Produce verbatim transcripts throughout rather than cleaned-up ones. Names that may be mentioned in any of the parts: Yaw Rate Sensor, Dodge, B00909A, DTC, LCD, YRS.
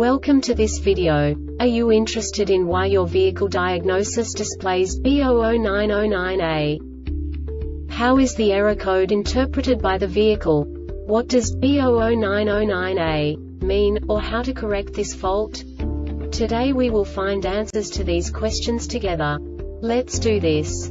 Welcome to this video. Are you interested in why your vehicle diagnosis displays B zero zero nine zero nine A? How is the error code interpreted by the vehicle? What does B zero zero nine zero nine A mean, or how to correct this fault? Today we will find answers to these questions together. Let's do this.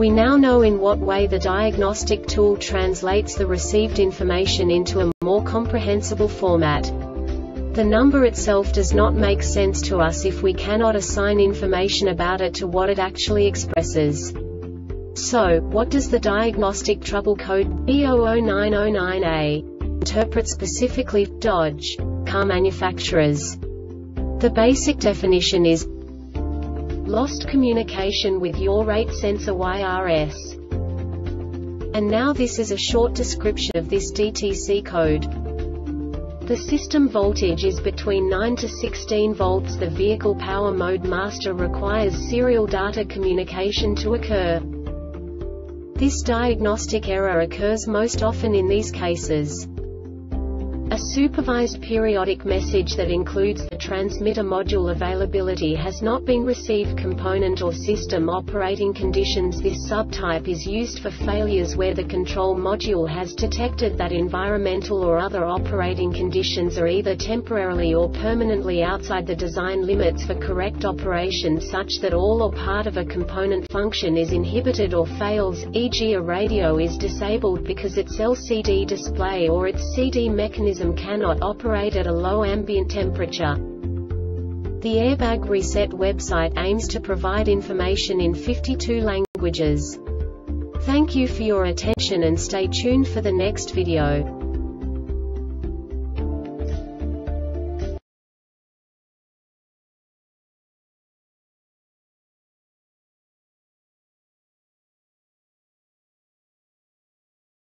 We now know in what way the diagnostic tool translates the received information into a more comprehensible format. The number itself does not make sense to us if we cannot assign information about it to what it actually expresses. So, what does the diagnostic trouble code B zero zero nine zero nine A interpret specifically for Dodge car manufacturers? The basic definition is lost communication with Yaw Rate Sensor Y R S. And now this is a short description of this D T C code. The system voltage is between nine to sixteen volts. The vehicle power mode master requires serial data communication to occur. This diagnostic error occurs most often in these cases. A supervised periodic message that includes the transmitter module availability has not been received. Component or system operating conditions. This subtype is used for failures where the control module has detected that environmental or other operating conditions are either temporarily or permanently outside the design limits for correct operation, such that all or part of a component function is inhibited or fails, for example a radio is disabled because its L C D display or its C D mechanism cannot operate at a low ambient temperature. The Airbag Reset website aims to provide information in fifty-two languages. Thank you for your attention and stay tuned for the next video.